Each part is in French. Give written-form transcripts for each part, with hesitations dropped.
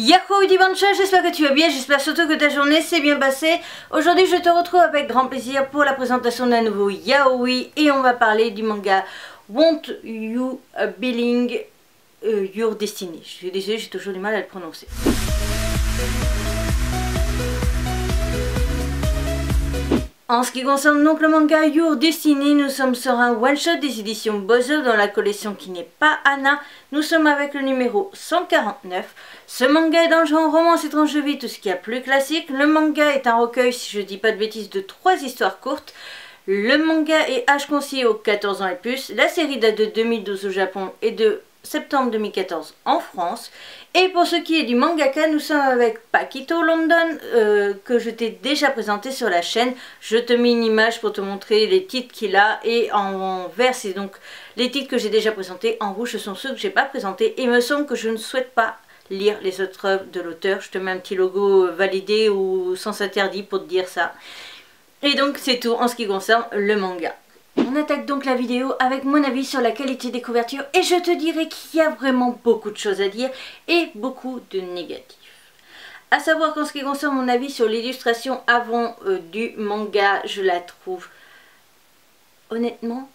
Yahoo Udibansha, j'espère que tu vas bien, j'espère surtout que ta journée s'est bien passée. Aujourd'hui je te retrouve avec grand plaisir pour la présentation d'un nouveau yaoi et on va parler du manga Won't You Believe Your Destiny. Je suis désolée, j'ai toujours du mal à le prononcer. En ce qui concerne donc le manga Your Destiny, nous sommes sur un one-shot des éditions Bozo dans la collection qui n'est pas Anna. Nous sommes avec le numéro 149. Ce manga est dans le genre romance et tranche de vie, tout ce qui est plus classique. Le manga est un recueil, si je dis pas de bêtises, de 3 histoires courtes. Le manga est âge conseillé aux 14 ans et plus. La série date de 2012 au Japon et de septembre 2014 en France. Et pour ce qui est du mangaka, nous sommes avec Paquito London que je t'ai déjà présenté sur la chaîne. Je te mets une image pour te montrer les titres qu'il a, et en vert c'est donc les titres que j'ai déjà présentés, en rouge ce sont ceux que j'ai pas présentés. Il me semble que je ne souhaite pas lire les autres œuvres de l'auteur. Je te mets un petit logo validé ou sans interdit pour te dire ça. Et donc c'est tout en ce qui concerne le manga. On attaque donc la vidéo avec mon avis sur la qualité des couvertures, et je te dirais qu'il y a vraiment beaucoup de choses à dire et beaucoup de négatifs. A savoir qu'en ce qui concerne mon avis sur l'illustration avant du manga, je la trouve honnêtement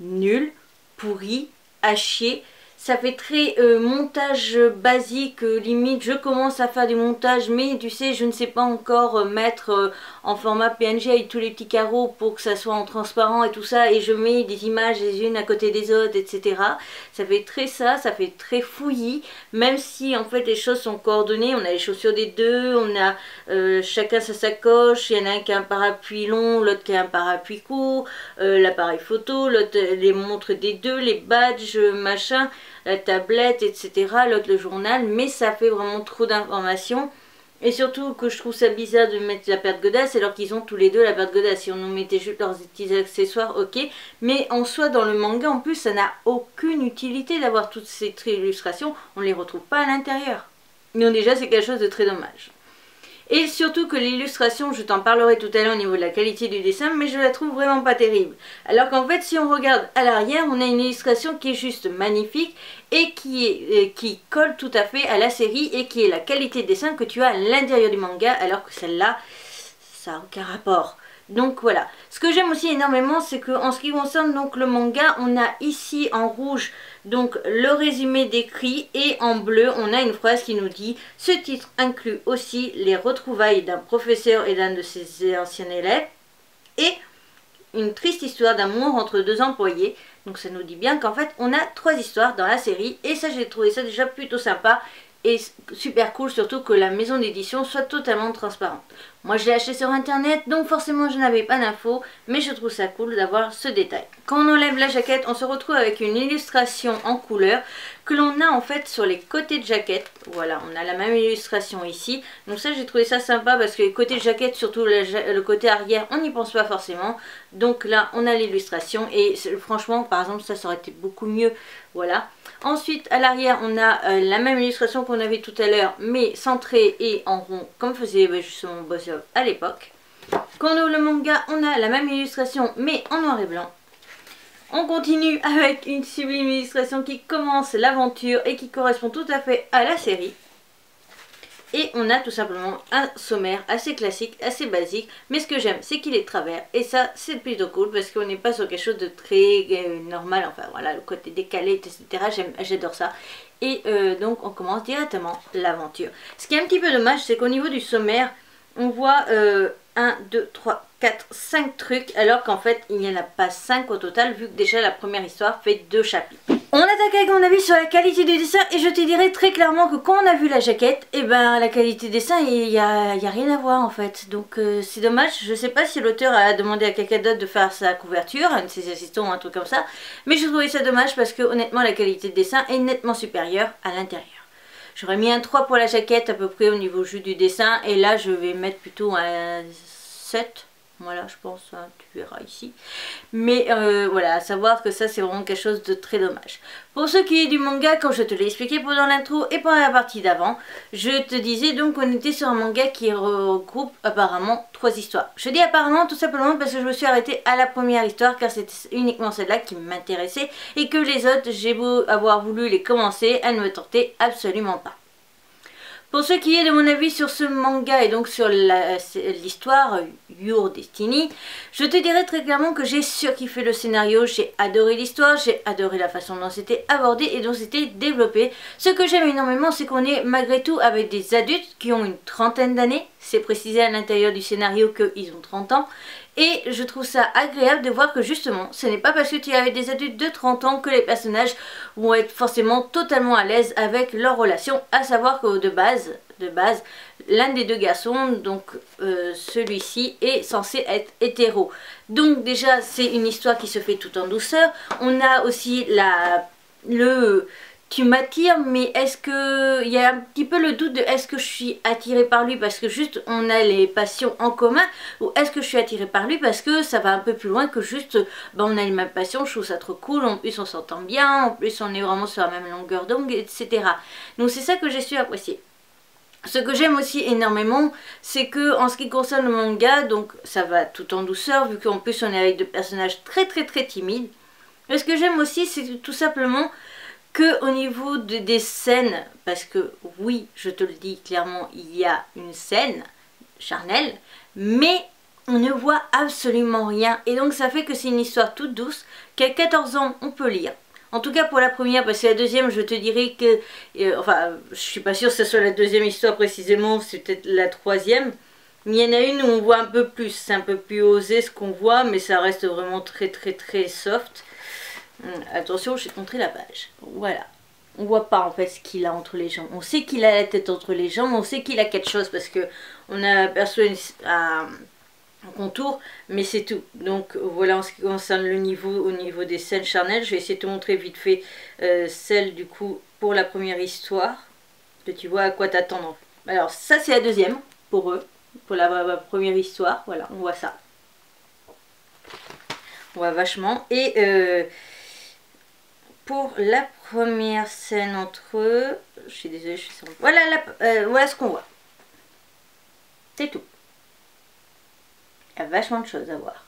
nulle, pourrie, à chier. Ça fait très montage basique, limite je commence à faire du montage mais tu sais je ne sais pas encore mettre en format PNG avec tous les petits carreaux pour que ça soit en transparent et tout ça, et je mets des images les unes à côté des autres, etc. Ça fait très ça fait très fouillis, même si en fait les choses sont coordonnées. On a les chaussures des deux, on a chacun sa sacoche, il y en a un qui a un parapluie long, l'autre qui a un parapluie court, l'appareil photo, l'autre les montres des deux, les badges, machin, la tablette, etc. L'autre le journal, mais ça fait vraiment trop d'informations. Et surtout que je trouve ça bizarre de mettre la paire de godasses alors qu'ils ont tous les deux la paire de godasses. Si on nous mettait juste leurs petits accessoires, ok. Mais en soi dans le manga en plus ça n'a aucune utilité d'avoir toutes ces illustrations. On les retrouve pas à l'intérieur. Donc déjà c'est quelque chose de très dommage. Et surtout que l'illustration, je t'en parlerai tout à l'heure au niveau de la qualité du dessin, mais je la trouve vraiment pas terrible. Alors qu'en fait, si on regarde à l'arrière, on a une illustration qui est juste magnifique et qui colle tout à fait à la série et qui est la qualité de dessin que tu as à l'intérieur du manga, alors que celle-là, ça n'a aucun rapport. Donc voilà. Ce que j'aime aussi énormément, c'est qu'en ce qui concerne donc le manga, on a ici en rouge donc le résumé d'écrit, et en bleu on a une phrase qui nous dit « Ce titre inclut aussi les retrouvailles d'un professeur et d'un de ses anciens élèves et une triste histoire d'amour entre deux employés. » Donc ça nous dit bien qu'en fait on a 3 histoires dans la série, et ça j'ai trouvé ça déjà plutôt sympa. Et super cool, surtout que la maison d'édition soit totalement transparente. Moi je l'ai acheté sur internet, donc forcément je n'avais pas d'infos, mais je trouve ça cool d'avoir ce détail. Quand on enlève la jaquette, on se retrouve avec une illustration en couleur que l'on a en fait sur les côtés de jaquette. Voilà, on a la même illustration ici. Donc ça j'ai trouvé ça sympa parce que les côtés de jaquette, surtout le côté arrière, on n'y pense pas forcément. Donc là on a l'illustration, et franchement par exemple ça aurait été beaucoup mieux. Voilà. Ensuite à l'arrière on a la même illustration qu'on avait tout à l'heure, mais centrée et en rond comme faisait justement Bozo à l'époque. Quand on ouvre le manga, on a la même illustration mais en noir et blanc. On continue avec une sublime illustration qui commence l'aventure et qui correspond tout à fait à la série. Et on a tout simplement un sommaire assez classique, assez basique. Mais ce que j'aime, c'est qu'il est travers. Et ça, c'est plutôt cool parce qu'on n'est pas sur quelque chose de très normal. Enfin voilà, le côté décalé, etc. J'adore ça. Et donc, on commence directement l'aventure. Ce qui est un petit peu dommage, c'est qu'au niveau du sommaire, on voit 1, 2, 3, 4, 5 trucs. Alors qu'en fait, il n'y en a pas 5 au total, vu que déjà la première histoire fait 2 chapitres. On attaque avec mon avis sur la qualité du dessin, et je te dirais très clairement que quand on a vu la jaquette, et ben la qualité du dessin il n'y a rien à voir en fait. Donc c'est dommage, je sais pas si l'auteur a demandé à quelqu'un d'autre de faire sa couverture, un de ses assistants ou un truc comme ça, mais je trouvais ça dommage parce que honnêtement la qualité de dessin est nettement supérieure à l'intérieur. J'aurais mis un 3 pour la jaquette à peu près au niveau juste du dessin, et là je vais mettre plutôt un 7. Voilà, je pense, hein, tu verras ici. Mais voilà, à savoir que ça, c'est vraiment quelque chose de très dommage. Pour ce qui est du manga, comme je te l'ai expliqué pendant l'intro et pendant la partie d'avant, je te disais donc qu'on était sur un manga qui regroupe apparemment 3 histoires. Je dis apparemment tout simplement parce que je me suis arrêtée à la première histoire, car c'était uniquement celle-là qui m'intéressait, et que les autres, j'ai beau avoir voulu les commencer, elles ne me tentaient absolument pas. Pour ce qui est de mon avis sur ce manga et donc sur l'histoire Your Destiny, je te dirais très clairement que j'ai surkiffé le scénario, j'ai adoré l'histoire, j'ai adoré la façon dont c'était abordé et dont c'était développé. Ce que j'aime énormément, c'est qu'on est malgré tout avec des adultes qui ont une trentaine d'années, c'est précisé à l'intérieur du scénario qu'ils ont 30 ans. Et je trouve ça agréable de voir que justement, ce n'est pas parce que tu es avec des adultes de 30 ans que les personnages vont être forcément totalement à l'aise avec leur relation. À savoir que de base, l'un des deux garçons, donc celui-ci, est censé être hétéro. Donc déjà, c'est une histoire qui se fait tout en douceur. On a aussi le... tu m'attires, mais est-ce que... il y a un petit peu le doute de est-ce que je suis attirée par lui parce que juste on a les passions en commun, ou est-ce que je suis attirée par lui parce que ça va un peu plus loin que juste ben, on a les mêmes passions, je trouve ça trop cool, en plus on s'entend bien, en plus on est vraiment sur la même longueur d'onde, etc. Donc c'est ça que j'ai su apprécier. Ce que j'aime aussi énormément, c'est que en ce qui concerne le manga, donc ça va tout en douceur vu qu'en plus on est avec des personnages très très très timides. Mais ce que j'aime aussi, c'est tout simplement... que au niveau des scènes, parce que oui, je te le dis clairement, il y a une scène charnelle, mais on ne voit absolument rien. Et donc ça fait que c'est une histoire toute douce, qu'à 14 ans, on peut lire. En tout cas pour la première, parce que la deuxième, je te dirais que... enfin, je suis pas sûre que ce soit la deuxième histoire précisément, c'est peut-être la troisième. Mais il y en a une où on voit un peu plus, c'est un peu plus osé ce qu'on voit, mais ça reste vraiment très très très soft. Attention, j'ai contré la page. Voilà. On voit pas en fait ce qu'il a entre les jambes. On sait qu'il a la tête entre les jambes, on sait qu'il a quelque chose parce que on a aperçu un contour, mais c'est tout. Donc voilà en ce qui concerne le niveau, au niveau des scènes charnelles. Je vais essayer de te montrer vite fait celle du coup pour la première histoire, que tu vois à quoi t'attendre. Alors ça c'est la deuxième pour eux, pour la première histoire. Voilà, on voit ça. On voit vachement. Et... pour la première scène entre eux, je suis désolée, je suis sans... Voilà, voilà ce qu'on voit. C'est tout. Il y a vachement de choses à voir.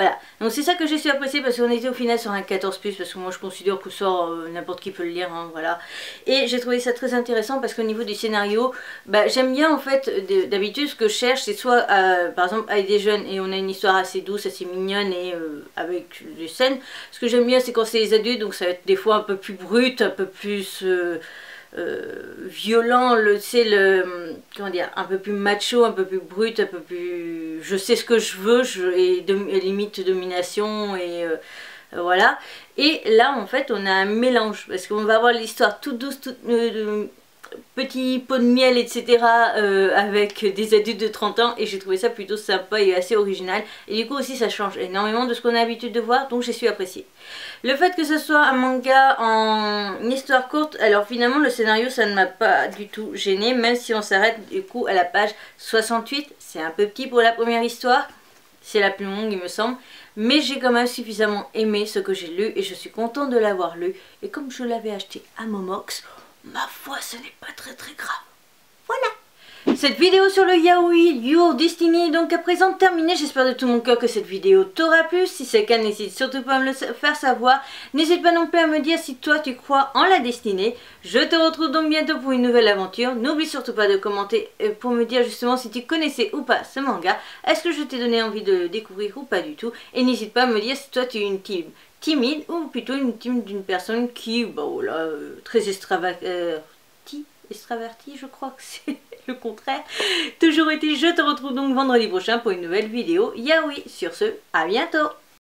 Voilà, donc c'est ça que j'ai su apprécier parce qu'on était au final sur un 14+, parce que moi je considère que ça, n'importe qui peut le lire, hein, voilà. Et j'ai trouvé ça très intéressant parce qu'au niveau du scénario, bah, j'aime bien en fait, d'habitude ce que je cherche c'est soit, par exemple, avec des jeunes et on a une histoire assez douce, assez mignonne et avec des scènes. Ce que j'aime bien c'est quand c'est les adultes, donc ça va être des fois un peu plus brut, un peu plus... violent, comment dire, un peu plus macho, un peu plus brut, un peu plus je sais ce que je veux, et limite domination et voilà. Et là en fait on a un mélange parce qu'on va avoir l'histoire toute douce, toute petit pot de miel, etc. Avec des adultes de 30 ans et j'ai trouvé ça plutôt sympa et assez original. Et du coup aussi ça change énormément de ce qu'on a l'habitude de voir, donc j'ai su apprécier. Le fait que ce soit un manga en une histoire courte, alors finalement le scénario ça ne m'a pas du tout gêné, même si on s'arrête du coup à la page 68, c'est un peu petit pour la première histoire, c'est la plus longue il me semble, mais j'ai quand même suffisamment aimé ce que j'ai lu et je suis contente de l'avoir lu. Et comme je l'avais acheté à Momox, ma foi, ce n'est pas très très grave. Voilà. Cette vidéo sur le yaoi Your Destiny est donc à présent terminée. J'espère de tout mon cœur que cette vidéo t'aura plu. Si c'est le cas, n'hésite surtout pas à me le faire savoir. N'hésite pas non plus à me dire si toi tu crois en la destinée. Je te retrouve donc bientôt pour une nouvelle aventure. N'oublie surtout pas de commenter pour me dire justement si tu connaissais ou pas ce manga. Est-ce que je t'ai donné envie de le découvrir ou pas du tout? Et n'hésite pas à me dire si toi tu es une team timide ou plutôt une team d'une personne qui, bah voilà, très extravertie, je crois que c'est le contraire. Toujours été, je te retrouve donc vendredi prochain pour une nouvelle vidéo yaoi. Sur ce, à bientôt.